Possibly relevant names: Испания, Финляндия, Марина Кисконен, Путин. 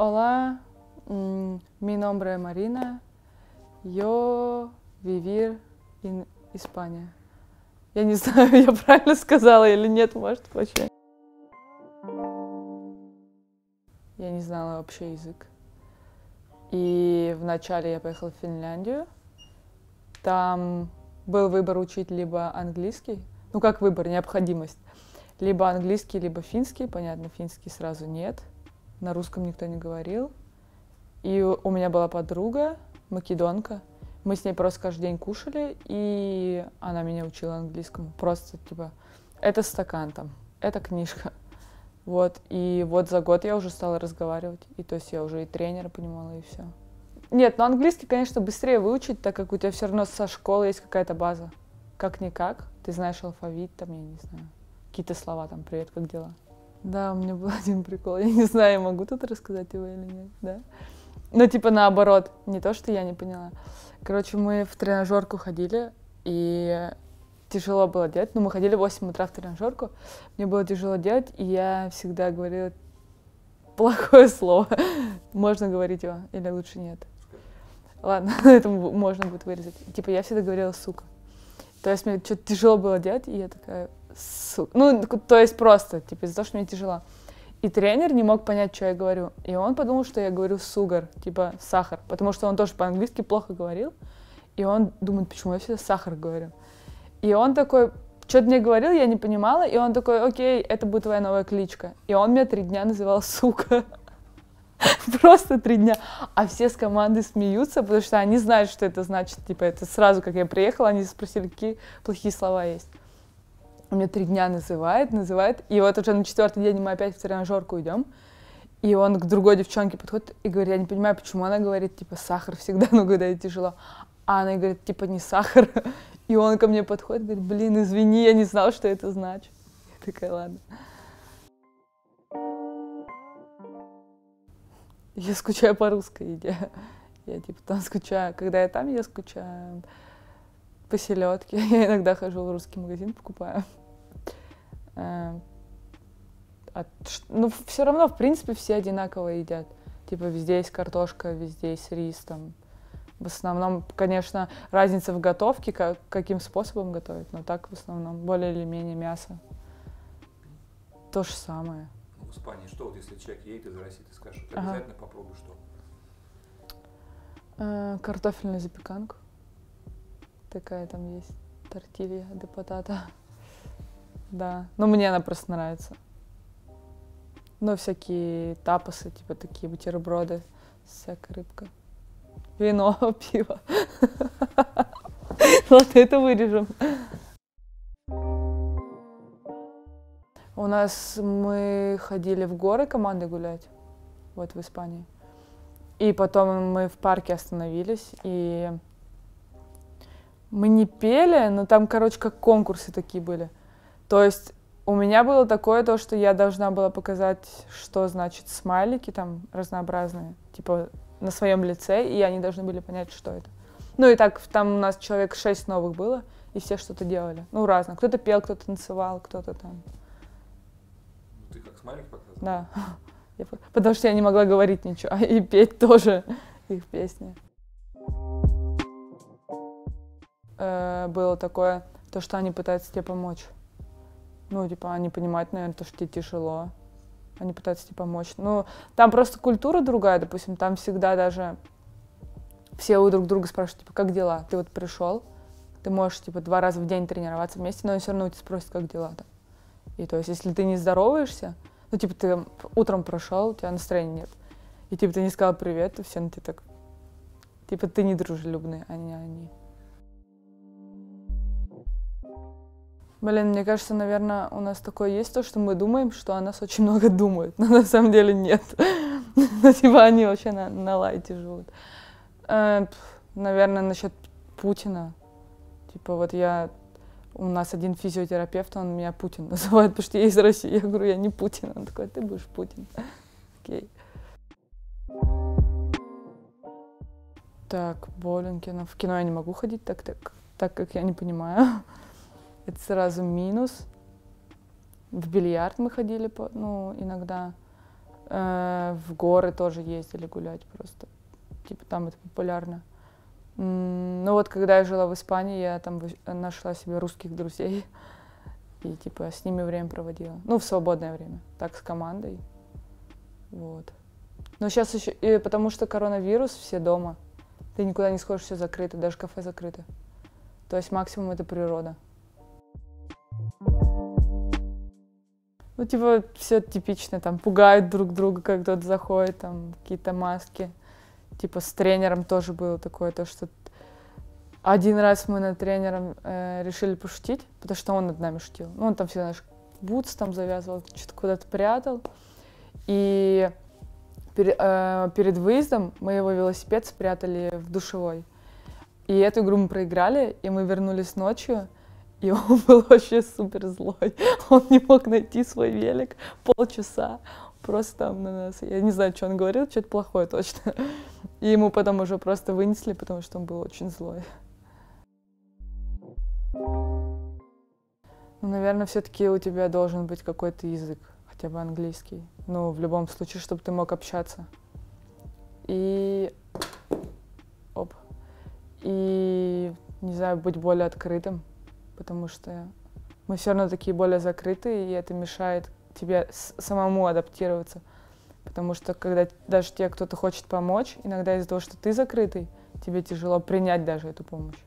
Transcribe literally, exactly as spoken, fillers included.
Hola, mi nombre es Marina, yo vivir en España. Я не знаю, я правильно сказала или нет, может, вообще. Я не знала вообще язык. И вначале я поехала в Финляндию. Там был выбор учить либо английский, ну как выбор, необходимость, либо английский, либо финский. Понятно, финский сразу нет. На русском никто не говорил. И у меня была подруга, македонка. Мы с ней просто каждый день кушали, и она меня учила английскому. Просто типа, это стакан там, это книжка. Вот, и вот за год я уже стала разговаривать, и то есть я уже и тренера понимала, и все. Нет, но английский, конечно, быстрее выучить, так как у тебя все равно со школы есть какая-то база. Как-никак, ты знаешь алфавит, там, я не знаю, какие-то слова, там, привет, как дела? Да, у меня был один прикол, я не знаю, я могу тут рассказать его или нет, да? Ну, типа, наоборот, не то, что я не поняла. Короче, мы в тренажерку ходили, и... тяжело было делать, но мы ходили в восемь утра в тренажерку, мне было тяжело делать, и я всегда говорила плохое слово. Можно говорить его или лучше нет? Ладно, это можно будет вырезать. Типа я всегда говорила «сука». То есть мне что-то тяжело было делать, и я такая «сука». Ну, то есть просто, типа из-за того, что мне тяжело. И тренер не мог понять, что я говорю, и он подумал, что я говорю «сугар», типа «сахар», потому что он тоже по-английски плохо говорил, и он думает, почему я всегда «сахар» говорю. И он такой, что-то мне говорил, я не понимала, и он такой, окей, это будет твоя новая кличка. И он меня три дня называл «сука». Просто три дня. А все с команды смеются, потому что они знают, что это значит. Типа это сразу, как я приехала, они спросили, какие плохие слова есть. Он меня три дня называет, называет. И вот уже на четвертый день мы опять в тренажерку идем. И он к другой девчонке подходит и говорит, я не понимаю, почему она говорит, типа, сахар всегда, но когда это тяжело. А она говорит, типа, не сахар. И он ко мне подходит, говорит, блин, извини, я не знала, что это значит. Я такая, ладно. Я скучаю по русской еде. Я типа там скучаю. Когда я там, я скучаю по селедке. Я иногда хожу в русский магазин, покупаю. Ну, все равно, в принципе, все одинаково едят. Типа везде есть картошка, везде есть рис там. В основном, конечно, разница в готовке, как, каким способом готовить, но так в основном более или менее мясо. То же самое. Ну, в Испании что, вот если человек едет из России, ты скажешь, ты ага. обязательно попробуй что? Э-э, картофельную запеканку. Такая там есть, тортилья де потата. Да, но мне она просто нравится. Ну, всякие тапосы, типа такие бутерброды, всякая рыбка. Вино, пиво. Ладно, это вырежем. У нас мы ходили в горы командой гулять, вот в Испании. И потом мы в парке остановились, и мы не пели, но там, короче, как конкурсы такие были. То есть у меня было такое то, что я должна была показать, что значит смайлики там разнообразные, типа... на своем лице, и они должны были понять, что это. Ну и так, там у нас человек шесть новых было, и все что-то делали. Ну, разно. Кто-то пел, кто-то танцевал, кто-то там. Ты как смайлик показывала? Да. Я, потому что я не могла говорить ничего, и петь тоже их песни. Э, было такое, то, что они пытаются тебе помочь. Ну, типа, они понимают, наверное, то, что тебе тяжело. Они пытаются тебе помочь. Ну, там просто культура другая, допустим, там всегда даже все у друг друга спрашивают, типа, как дела? Ты вот пришел, ты можешь, типа, два раза в день тренироваться вместе, но они все равно у тебя спросят, как дела там. И то есть, если ты не здороваешься, ну, типа, ты утром прошел, у тебя настроения нет, и, типа, ты не сказал привет, и все на тебя так... Типа, ты не дружелюбный, а не они. Блин, мне кажется, наверное, у нас такое есть то, что мы думаем, что о нас очень много думают, но на самом деле нет. Ну, типа, они вообще на, на лайте живут. Э, наверное, насчет Путина. Типа, вот я... У нас один физиотерапевт, он меня Путин называет, потому что я из России. Я говорю, я не Путин. Он такой, ты будешь Путин. Окей. Так, блин, кино. В кино я не могу ходить, так, так, так как я не понимаю. Это сразу минус. В бильярд мы ходили, ну, иногда. В горы тоже ездили гулять просто. Типа там это популярно. Ну вот, когда я жила в Испании, я там нашла себе русских друзей. И типа с ними время проводила. Ну, в свободное время. Так, с командой. Вот. Но сейчас еще... И потому что коронавирус, все дома. Ты никуда не сходишь, все закрыто. Даже кафе закрыто. То есть максимум это природа. Ну, типа, все типично, там, пугают друг друга, как кто-то заходит, там, какие-то маски. Типа, с тренером тоже было такое, то, что один раз мы над тренером э, решили пошутить, потому что он над нами шутил. Ну, он там всегда наш бутс там завязывал, что-то куда-то прятал. И пер, э, перед выездом мы его велосипед спрятали в душевой. И эту игру мы проиграли, и мы вернулись ночью. И он был вообще супер злой. Он не мог найти свой велик полчаса. Просто там на нас. Я не знаю, что он говорил, что-то плохое точно. И ему потом уже просто вынесли, потому что он был очень злой. Ну, наверное, все-таки у тебя должен быть какой-то язык, хотя бы английский. Ну, в любом случае, чтобы ты мог общаться. И... Оп. И, не знаю, быть более открытым. Потому что мы все равно такие более закрытые, и это мешает тебе самому адаптироваться. Потому что когда даже тебе кто-то хочет помочь, иногда из-за того, что ты закрытый, тебе тяжело принять даже эту помощь.